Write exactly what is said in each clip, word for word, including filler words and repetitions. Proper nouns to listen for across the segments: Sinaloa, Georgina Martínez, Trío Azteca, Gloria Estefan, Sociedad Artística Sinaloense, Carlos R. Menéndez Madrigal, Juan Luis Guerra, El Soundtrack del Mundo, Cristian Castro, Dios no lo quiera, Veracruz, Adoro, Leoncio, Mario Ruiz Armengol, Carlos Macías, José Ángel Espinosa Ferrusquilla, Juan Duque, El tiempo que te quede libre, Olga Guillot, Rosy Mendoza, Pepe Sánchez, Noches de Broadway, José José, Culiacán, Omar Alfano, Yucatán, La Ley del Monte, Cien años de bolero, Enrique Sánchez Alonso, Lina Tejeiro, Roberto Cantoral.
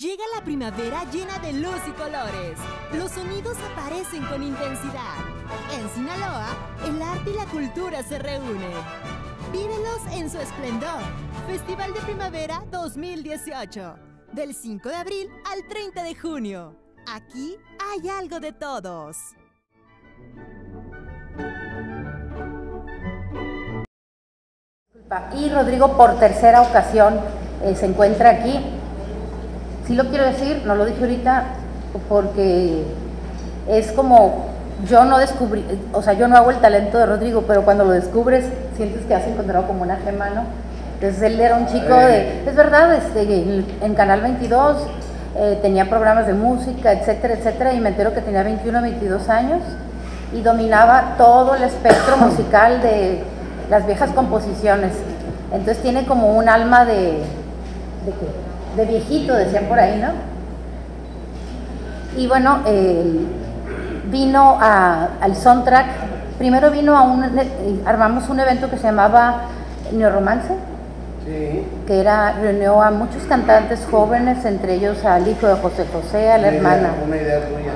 Llega la primavera llena de luz y colores. Los sonidos aparecen con intensidad. En Sinaloa, el arte y la cultura se reúnen. Vívelos en su esplendor. Festival de Primavera dos mil dieciocho. Del cinco de abril al treinta de junio. Aquí hay algo de todos. Y Rodrigo, por tercera ocasión, eh, se encuentra aquí. Sí lo quiero decir, no lo dije ahorita, porque es como, yo no descubrí, o sea, yo no hago el talento de Rodrigo, pero cuando lo descubres, sientes que has encontrado como una gema, ¿no? Entonces él era un chico de, es verdad, este, en Canal veintidós, eh, tenía programas de música, etcétera, etcétera, y me entero que tenía veintiuno, veintidós años, y dominaba todo el espectro musical de las viejas composiciones. Entonces tiene como un alma de, de ¿qué? De viejito, decían por ahí, ¿no? Y bueno, eh, vino a, al soundtrack, primero vino a un, armamos un evento que se llamaba Neoromance, sí, que era, reunió a muchos cantantes jóvenes, entre ellos al hijo de José José, a la una hermana. Idea, una idea tuya.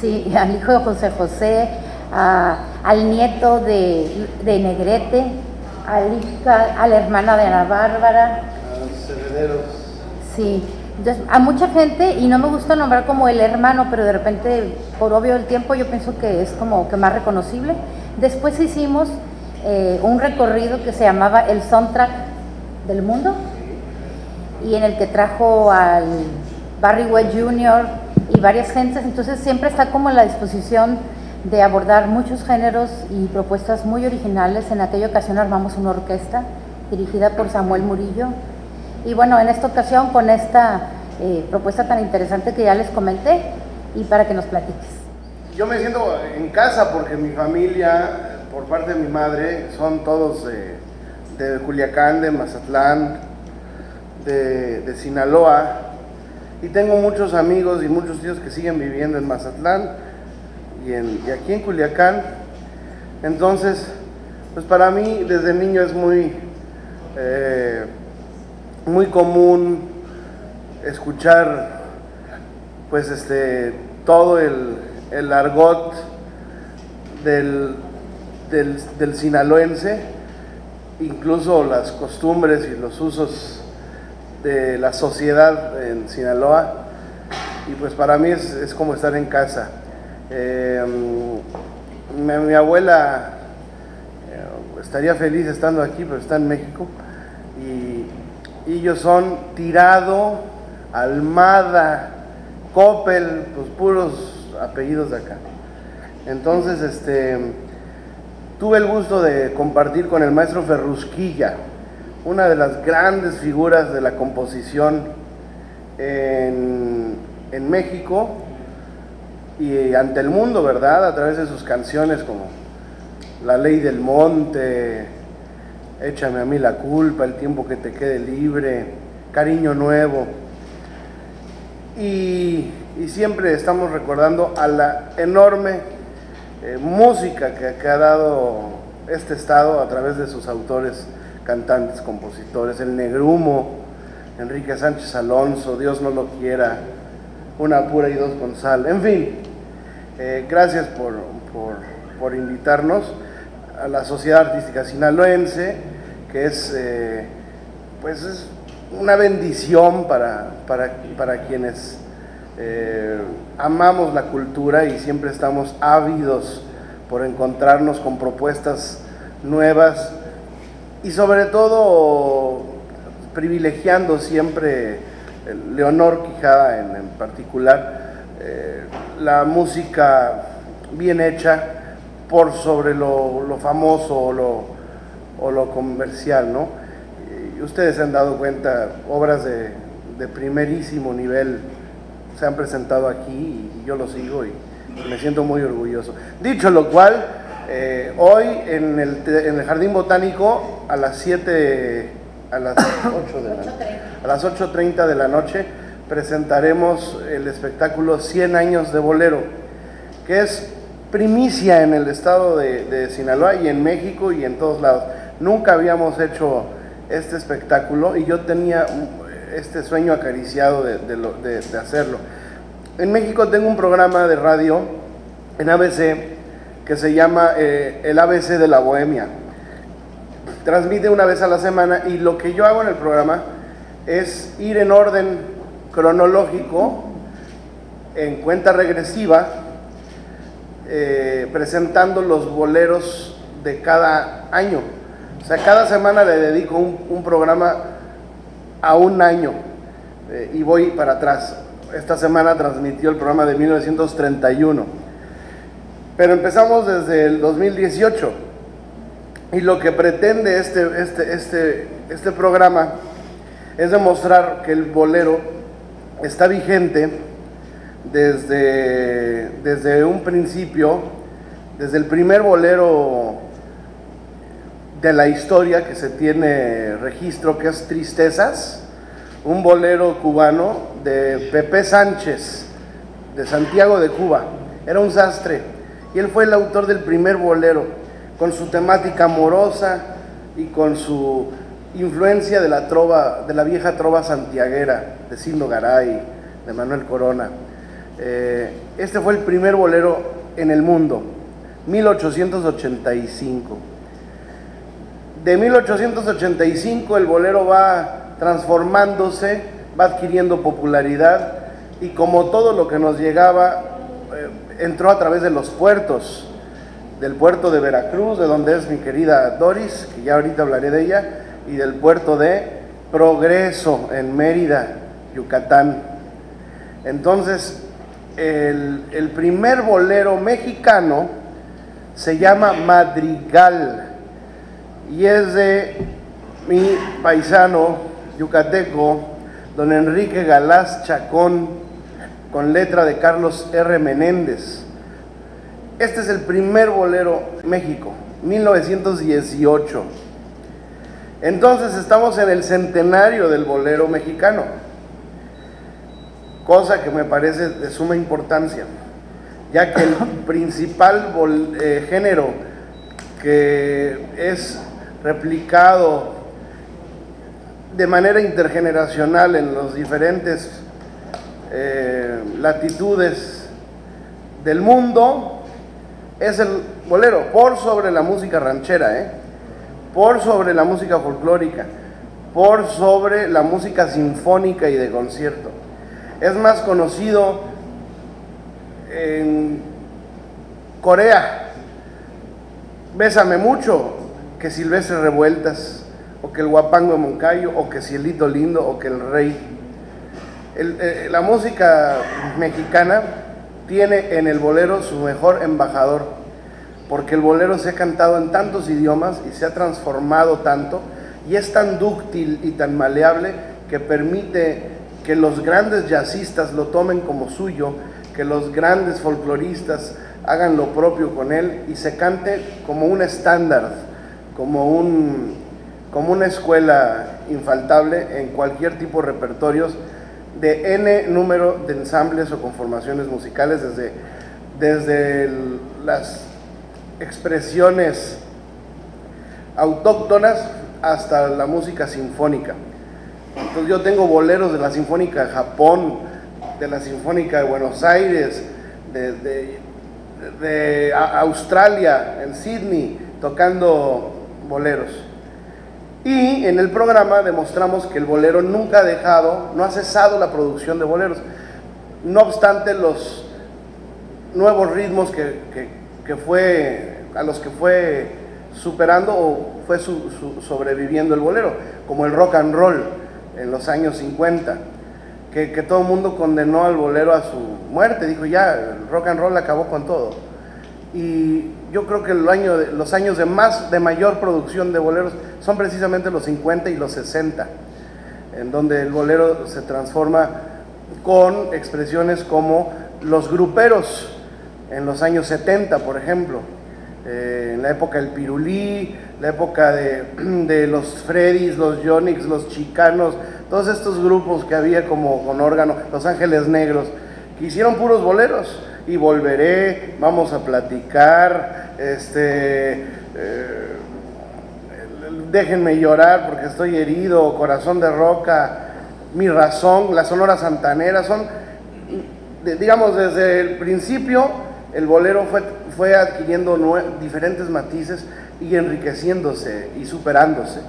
Sí, al hijo de José José, a, al nieto de, de Negrete, a, a la hermana de Ana Bárbara. A los herederos. Sí, entonces, a mucha gente, y no me gusta nombrar como el hermano, pero de repente, por obvio el tiempo, yo pienso que es como que más reconocible. Después hicimos eh, un recorrido que se llamaba El Soundtrack del Mundo, y en el que trajo al Barry White junior y varias gentes, entonces siempre está como a la disposición de abordar muchos géneros y propuestas muy originales. En aquella ocasión armamos una orquesta dirigida por Samuel Murillo. Y bueno, en esta ocasión con esta eh, propuesta tan interesante que ya les comenté, y para que nos platiques. Yo me siento en casa porque mi familia, por parte de mi madre, son todos de, de Culiacán, de Mazatlán, de, de Sinaloa, y tengo muchos amigos y muchos tíos que siguen viviendo en Mazatlán y, en, y aquí en Culiacán. Entonces, pues para mí desde niño es muy... Eh, muy común escuchar pues este todo el, el argot del, del, del sinaloense, incluso las costumbres y los usos de la sociedad en Sinaloa, y pues para mí es, es como estar en casa. Eh, mi, mi abuela estaría feliz estando aquí, pero está en México, y ellos son Tirado, Almada, Coppel, pues puros apellidos de acá. Entonces, este, tuve el gusto de compartir con el maestro Ferrusquilla, una de las grandes figuras de la composición en, en México y ante el mundo, ¿verdad? A través de sus canciones como La Ley del Monte, Échame a Mí la Culpa, El Tiempo que Te Quede Libre, Cariño Nuevo. Y, y siempre estamos recordando a la enorme eh, música que, que ha dado este estado a través de sus autores, cantantes, compositores. El Negrumo, Enrique Sánchez Alonso, Dios No Lo Quiera, Una Pura y Dos Gonzalo. En fin, eh, gracias por, por, por invitarnos a la Sociedad Artística Sinaloense, que es, eh, pues es una bendición para, para, para quienes eh, amamos la cultura y siempre estamos ávidos por encontrarnos con propuestas nuevas y sobre todo privilegiando siempre, Leonor Quijada en, en particular, eh, la música bien hecha por sobre lo, lo famoso o lo, o lo comercial, ¿no? Y ustedes se han dado cuenta, obras de, de primerísimo nivel se han presentado aquí y yo lo sigo y me siento muy orgulloso. Dicho lo cual, eh, hoy en el, en el Jardín Botánico a las siete, a las ocho treinta de la noche presentaremos el espectáculo Cien años de bolero, que es primicia en el estado de, de Sinaloa y en México y en todos lados. Nunca habíamos hecho este espectáculo y yo tenía este sueño acariciado de, de, lo, de, de hacerlo. En México tengo un programa de radio en A B C que se llama eh, El A B C de la Bohemia. Transmite una vez a la semana y lo que yo hago en el programa es ir en orden cronológico, en cuenta regresiva, eh, presentando los boleros de cada año. O sea, cada semana le dedico un, un programa a un año eh, y voy para atrás. Esta semana transmitió el programa de mil novecientos treinta y uno, pero empezamos desde el dos mil dieciocho y lo que pretende este, este, este, este programa es demostrar que el bolero está vigente desde, desde un principio, desde el primer bolero de la historia que se tiene registro, que es Tristezas, un bolero cubano de Pepe Sánchez, de Santiago de Cuba. Era un sastre y él fue el autor del primer bolero, con su temática amorosa y con su influencia de la trova, de la vieja trova santiaguera, de Sindo Garay, de Manuel Corona. Eh, este fue el primer bolero en el mundo, mil ochocientos ochenta y cinco. De mil ochocientos ochenta y cinco el bolero va transformándose, va adquiriendo popularidad y como todo lo que nos llegaba, eh, entró a través de los puertos, del puerto de Veracruz, de donde es mi querida Dorys, que ya ahorita hablaré de ella, y del puerto de Progreso, en Mérida, Yucatán. Entonces, el, el primer bolero mexicano se llama Madrigal y es de mi paisano yucateco, don Enrique Galás Chacón, con letra de Carlos R. Menéndez. Este es el primer bolero México, mil novecientos dieciocho. Entonces estamos en el centenario del bolero mexicano, cosa que me parece de suma importancia, ya que el principal bol, eh, género que es replicado de manera intergeneracional en los diferentes eh, latitudes del mundo es el bolero, por sobre la música ranchera, ¿eh? por sobre la música folclórica, por sobre la música sinfónica y de concierto. Es más conocido en Corea, Bésame Mucho, que Silvestre Revueltas, o que el Guapango de Moncayo, o que Cielito Lindo, o que el Rey. El, eh, la música mexicana tiene en el bolero su mejor embajador, porque el bolero se ha cantado en tantos idiomas y se ha transformado tanto, y es tan dúctil y tan maleable que permite que los grandes jazzistas lo tomen como suyo, que los grandes folcloristas hagan lo propio con él y se cante como un estándar, como un... como una escuela infaltable en cualquier tipo de repertorios de ene número de ensambles o conformaciones musicales, desde, desde el, las expresiones autóctonas hasta la música sinfónica. Entonces yo tengo boleros de la Sinfónica de Japón, de la Sinfónica de Buenos Aires, de, de, de Australia, en Sydney, tocando boleros. Y en el programa demostramos que el bolero nunca ha dejado, no ha cesado la producción de boleros. No obstante los nuevos ritmos que, que, que fue, a los que fue superando o fue su, su, sobreviviendo el bolero, como el rock and roll en los años cincuenta, que, que todo el mundo condenó al bolero a su muerte, dijo ya, el rock and roll acabó con todo. Y yo creo que el año de, los años de, más, de mayor producción de boleros son precisamente los cincuenta y los sesenta, en donde el bolero se transforma con expresiones como los gruperos en los años setenta, por ejemplo, eh, en la época del pirulí, la época de, de los Freddys, los Yonix, los Chicanos, todos estos grupos que había como con órgano, los Ángeles Negros, que hicieron puros boleros. Y volveré, vamos a platicar, este, eh, déjenme llorar porque estoy herido, corazón de roca, Mi Razón, la Sonora Santanera, son, digamos, desde el principio el bolero fue, fue adquiriendo nue diferentes matices y enriqueciéndose y superándose.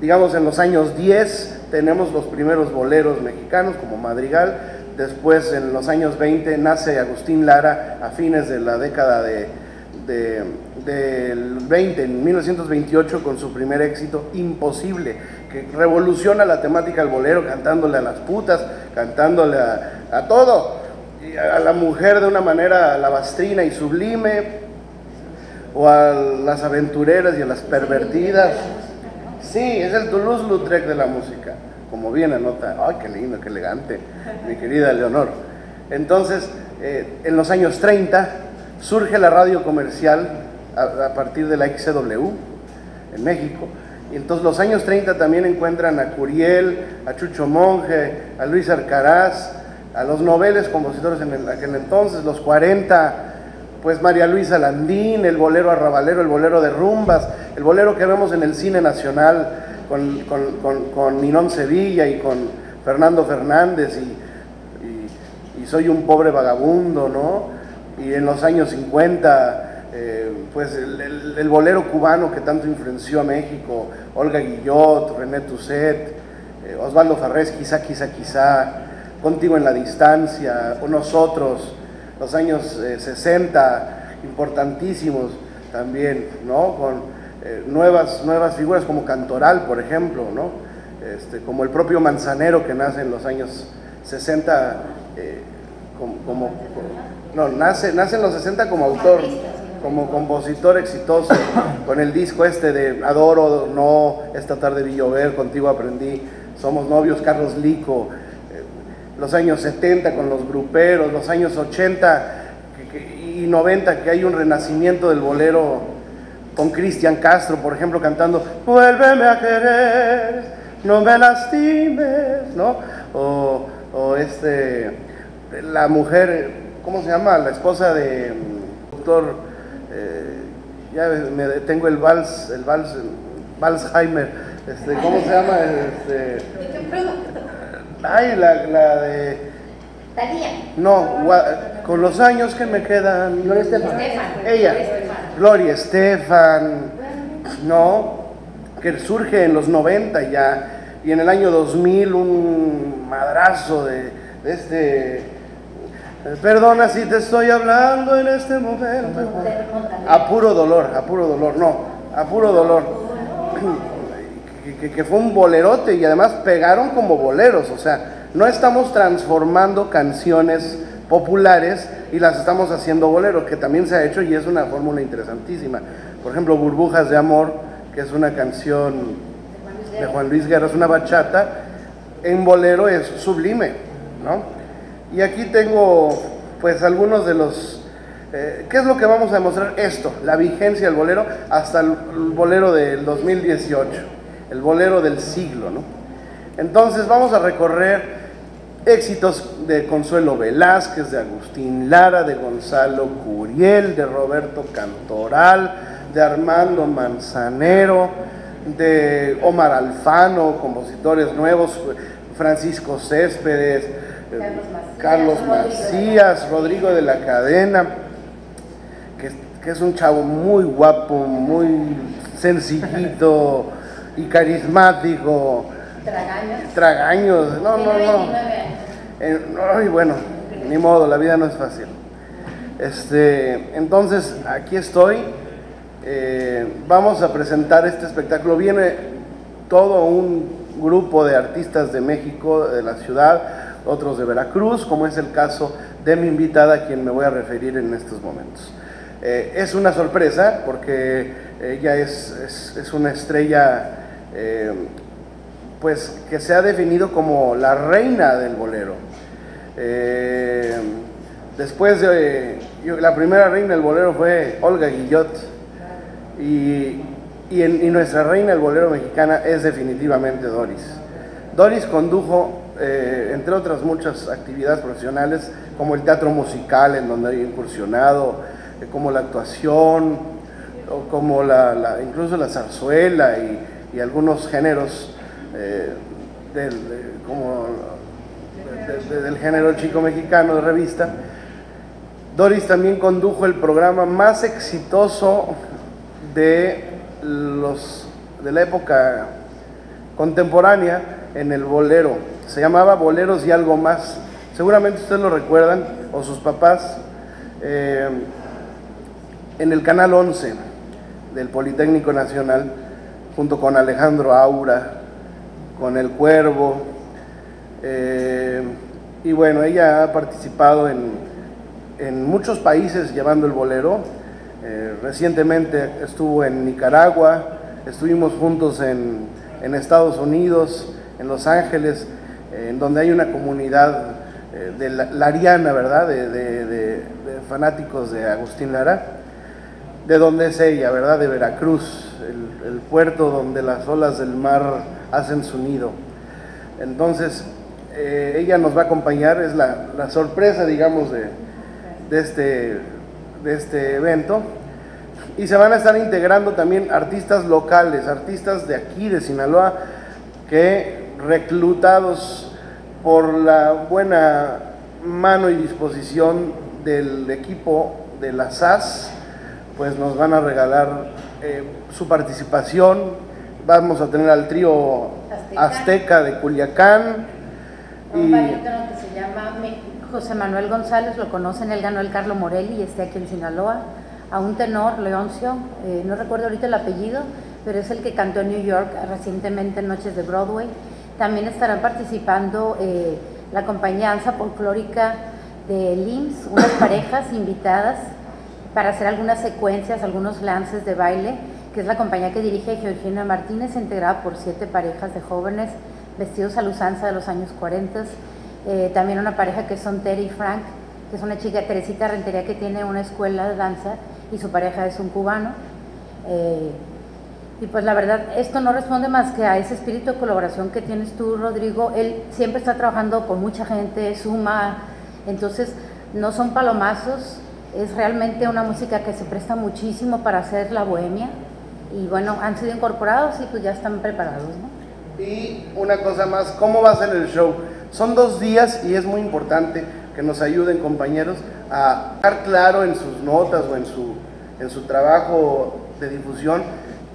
Digamos, en los años diez tenemos los primeros boleros mexicanos como Madrigal, después en los años veinte nace Agustín Lara a fines de la década de, de, del veinte, en mil novecientos veintiocho, con su primer éxito, Imposible, que revoluciona la temática del bolero, cantándole a las putas, cantándole a, a todo, a la mujer de una manera lavastrina y sublime, o a las aventureras y a las pervertidas. Sí, es el Toulouse-Lautrec de la música, como bien anota. Ay, qué lindo, qué elegante, mi querida Leonor. Entonces, eh, en los años treinta surge la radio comercial a, a partir de la X C W en México. Y entonces los años treinta también encuentran a Curiel, a Chucho Monge, a Luis Alcaraz, a los noveles compositores en el, aquel entonces. Los cuarenta, pues María Luisa Landín, el bolero arrabalero, el bolero de rumbas, el bolero que vemos en el cine nacional con, con, con, con Ninón Sevilla y con Fernando Fernández y, y, y Soy un pobre vagabundo, ¿no? Y en los años cincuenta, eh, pues el, el, el bolero cubano que tanto influenció a México, Olga Guillot, René Tusset, eh, Osvaldo Farrés, Quizá, Quizá, Quizá, Contigo en la Distancia, o Nosotros. Los años eh, sesenta, importantísimos también, ¿no? Con eh, nuevas, nuevas figuras como Cantoral, por ejemplo, ¿no? Este, como el propio Manzanero, que nace en los años sesenta, eh, como, como, no, nace, nace en los sesenta como autor, como compositor exitoso, con el disco este de Adoro, No, Esta Tarde Vi Llover, Contigo Aprendí, Somos Novios, Carlos Lico. Los años setenta con los gruperos, los años ochenta y noventa que hay un renacimiento del bolero con Cristian Castro, por ejemplo, cantando Vuélveme a querer, no me lastimes, ¿no? O, o este, la mujer, ¿cómo se llama? La esposa de doctor, eh, ya me detengo el vals, el vals, el Valsheimer, este, ¿cómo se llama? Este... Ay, la, la de... Talía. No, gua... con los años que me quedan... Gloria Estefan. Ella, Gloria Estefan, ¿no? Que surge en los noventa ya, y en el año dos mil un madrazo de, de este... Perdona si te estoy hablando en este momento. A puro dolor, a puro dolor, no, a puro dolor. Que, que fue un bolerote y además pegaron como boleros, o sea, no estamos transformando canciones populares y las estamos haciendo boleros, que también se ha hecho y es una fórmula interesantísima. Por ejemplo, Burbujas de Amor, que es una canción de Juan Luis Guerra, es una bachata, en bolero es sublime, ¿no? Y aquí tengo, pues, algunos de los... Eh, ¿qué es lo que vamos a demostrar? Esto, la vigencia del bolero hasta el bolero del dos mil dieciocho. El bolero del siglo, ¿no? Entonces vamos a recorrer éxitos de Consuelo Velázquez, de Agustín Lara, de Gonzalo Curiel, de Roberto Cantoral, de Armando Manzanero, de Omar Alfano, compositores nuevos, Francisco Céspedes, Carlos Macías, Carlos Macías, Rodrigo de la Cadena, que, que es un chavo muy guapo, muy sencillito, y carismático. Tragaños. Tragaños, no, no, no. Eh, no, y bueno, ni modo, la vida no es fácil. Este, entonces, aquí estoy. Eh, vamos a presentar este espectáculo. Viene todo un grupo de artistas de México, de la ciudad, otros de Veracruz, como es el caso de mi invitada, a quien me voy a referir en estos momentos. Eh, es una sorpresa porque ella es, es, es una estrella... Eh, pues que se ha definido como la reina del bolero. Eh, después de... Yo, la primera reina del bolero fue Olga Guillot, y, y, en, y nuestra reina del bolero mexicana es definitivamente Dorys. Dorys condujo, eh, entre otras muchas actividades profesionales, como el teatro musical, en donde ha incursionado, eh, como la actuación, o como la, la, incluso la zarzuela y... y algunos géneros eh, del, de, como, de, de, del género chico mexicano de revista. Dorys también condujo el programa más exitoso de, los, de la época contemporánea en el bolero. Se llamaba Boleros y Algo Más. Seguramente ustedes lo recuerdan, o sus papás, eh, en el Canal once del Politécnico Nacional, junto con Alejandro Aura, con El Cuervo. Eh, y bueno, ella ha participado en... en muchos países llevando el bolero. Eh, recientemente estuvo en Nicaragua, estuvimos juntos en, en Estados Unidos, en Los Ángeles, eh, en donde hay una comunidad eh, de la, lariana, ¿verdad?, de, de, de, de fanáticos de Agustín Lara, de donde es ella, ¿verdad?, de Veracruz, el, el puerto donde las olas del mar hacen su nido. Entonces, eh, ella nos va a acompañar, es la, la sorpresa, digamos, de... De este, de este evento. Y se van a estar integrando también artistas locales, artistas de aquí de Sinaloa, que reclutados por la buena mano y disposición del equipo de la S A S, pues nos van a regalar eh, su participación. Vamos a tener al trío Azteca, Azteca de Culiacán, un barítono que se llama José Manuel González, lo conocen, él ganó el Carlo Morelli y está aquí en Sinaloa. A un tenor, Leoncio, eh, no recuerdo ahorita el apellido, pero es el que cantó en New York recientemente en Noches de Broadway. También estarán participando eh, la acompañanza folclórica de L I M S, unas parejas invitadas para hacer algunas secuencias, algunos lances de baile, que es la compañía que dirige Georgina Martínez, integrada por siete parejas de jóvenes vestidos a la usanza de los años cuarenta. Eh, también una pareja que son Terry y Frank, que es una chica, Teresita Rentería, que tiene una escuela de danza y su pareja es un cubano. Eh, y pues la verdad, esto no responde más que a ese espíritu de colaboración que tienes tú, Rodrigo. Él siempre está trabajando con mucha gente, suma, entonces no son palomazos, es realmente una música que se presta muchísimo para hacer la bohemia. Y bueno, han sido incorporados y pues ya están preparados, ¿no? Y una cosa más, ¿cómo va a ser el show? Son dos días y es muy importante que nos ayuden, compañeros, a estar claro en sus notas o en su, en su trabajo de difusión,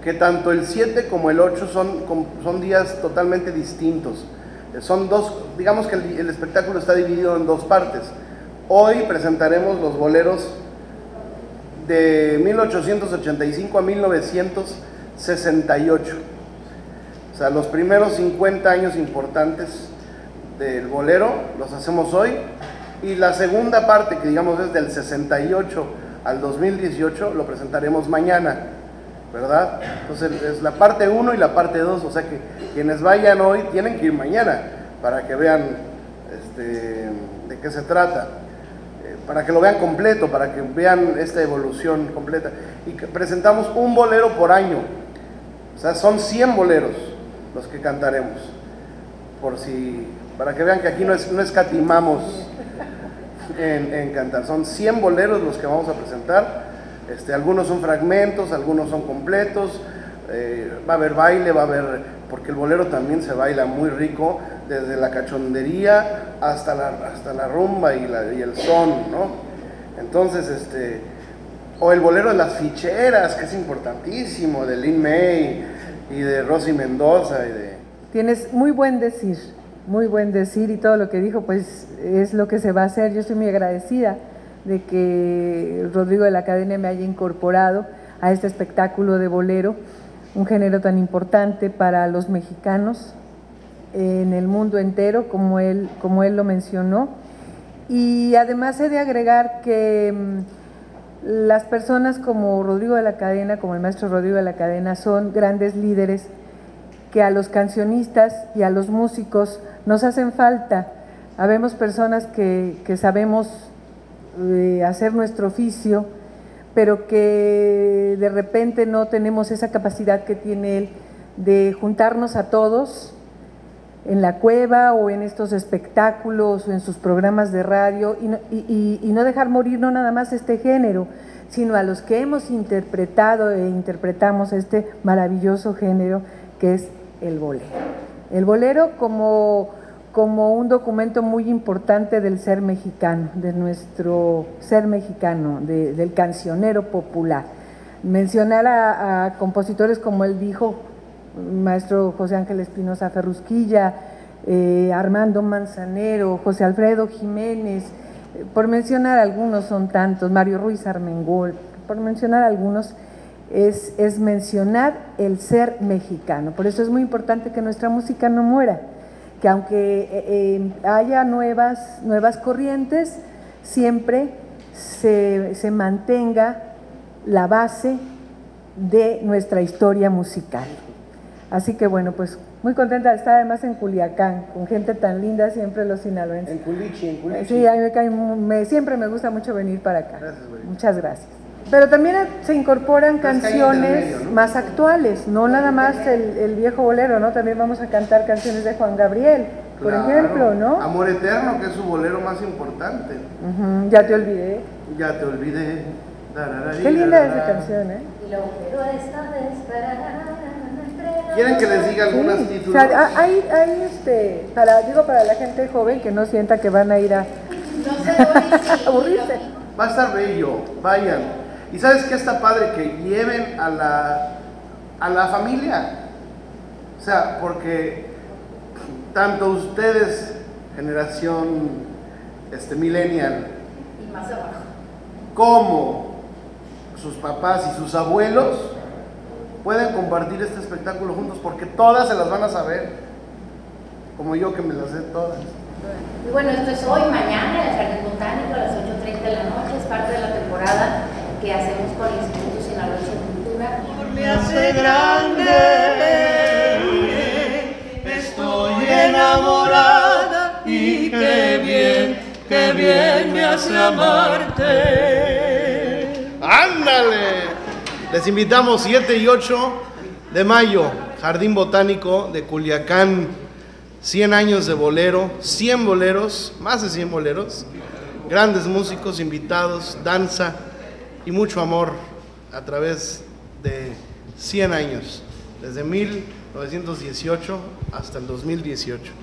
que tanto el siete como el ocho son, son días totalmente distintos. Son dos, digamos que el, el espectáculo está dividido en dos partes. Hoy presentaremos los boleros de mil ochocientos ochenta y cinco a mil novecientos sesenta y ocho, o sea, los primeros cincuenta años importantes del bolero los hacemos hoy, y la segunda parte, que digamos es del sesenta y ocho al dos mil dieciocho, lo presentaremos mañana, ¿verdad? Entonces es la parte uno y la parte dos, o sea que quienes vayan hoy tienen que ir mañana para que vean este, de qué se trata, para que lo vean completo, para que vean esta evolución completa. Y que presentamos un bolero por año, o sea son cien boleros los que cantaremos, por si... para que vean que aquí no, es, no escatimamos en, en cantar. Son cien boleros los que vamos a presentar. Este, algunos son fragmentos, algunos son completos. Eh, va a haber baile, va a haber... porque el bolero también se baila muy rico, desde la cachondería hasta la, hasta la rumba y, la, y el son, ¿no? Entonces, este... o el bolero de las ficheras, que es importantísimo, de Lin May y de Rosy Mendoza. Y de... Tienes muy buen decir. Muy buen decir, y todo lo que dijo pues es lo que se va a hacer. Yo estoy muy agradecida de que Rodrigo de la Cadena me haya incorporado a este espectáculo de bolero, un género tan importante para los mexicanos en el mundo entero, como él, como él lo mencionó. Y además he de agregar que las personas como Rodrigo de la Cadena, como el maestro Rodrigo de la Cadena, son grandes líderes que a los cancionistas y a los músicos nos hacen falta. Habemos personas que, que sabemos eh, hacer nuestro oficio, pero que de repente no tenemos esa capacidad que tiene él de juntarnos a todos en la cueva o en estos espectáculos o en sus programas de radio y no, y, y, y no dejar morir no nada más este género, sino a los que hemos interpretado e interpretamos este maravilloso género que es el bolero. el bolero como, como un documento muy importante del ser mexicano, de nuestro ser mexicano, de, del cancionero popular. Mencionar a, a compositores como él dijo, maestro José Ángel Espinosa Ferrusquilla, eh, Armando Manzanero, José Alfredo Jiménez, eh, por mencionar algunos, son tantos, Mario Ruiz Armengol, por mencionar algunos, es, es mencionar el ser mexicano. Por eso es muy importante que nuestra música no muera, que aunque eh, haya nuevas, nuevas corrientes, siempre se, se mantenga la base de nuestra historia musical. Así que bueno, pues muy contenta de estar además en Culiacán, con gente tan linda siempre los sinaloenses. En Culichi, en Culichi. Sí, a mí me cae, me, siempre me gusta mucho venir para acá. Gracias, muchas gracias. Pero también se incorporan las canciones medio, ¿no? Más actuales, no nada más el, el viejo bolero, ¿no? También vamos a cantar canciones de Juan Gabriel, por claro, ejemplo, ¿no? Amor Eterno, que es su bolero más importante. Uh-huh. Ya te olvidé. Ya te olvidé. Da, da, da, qué linda es esa canción, ¿eh? Y lo quiero esta vez para... ¿Quieren que les diga algunas sí. títulos? O sea, hay, hay este, para, digo para la gente joven que no sienta que van a ir a no aburrirse. Va a estar bello, vayan. ¿Y sabes qué está padre? Que lleven a la, a la familia. O sea, porque tanto ustedes, generación este, millennial, y más abajo, como sus papás y sus abuelos, pueden compartir este espectáculo juntos porque todas se las van a saber, como yo que me las sé todas. Y bueno, esto es hoy, mañana, en el Jardín Botánico a las ocho treinta de la noche, es parte de la temporada que hacemos con el Instituto Sinaloense de Cultura. Me hace grande, estoy enamorada y qué bien, qué bien me hace amarte. ¡Ándale! Les invitamos siete y ocho de mayo, Jardín Botánico de Culiacán, cien años de bolero, cien boleros, más de cien boleros, grandes músicos, invitados, danza y mucho amor a través de cien años, desde mil novecientos dieciocho hasta el dos mil dieciocho.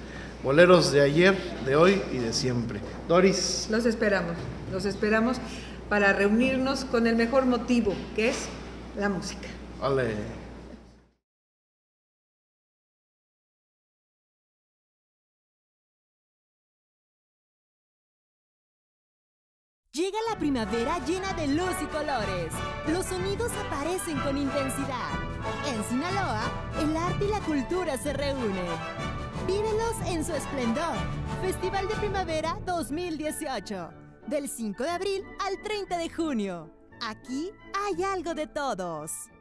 Boleros de ayer, de hoy y de siempre. Dorys. Los esperamos, los esperamos para reunirnos con el mejor motivo, que es la música. Vale. Llega la primavera llena de luz y colores. Los sonidos aparecen con intensidad. En Sinaloa, el arte y la cultura se reúnen. Vívelos en su esplendor. Festival de Primavera dos mil dieciocho. Del cinco de abril al treinta de junio. Aquí hay algo de todos.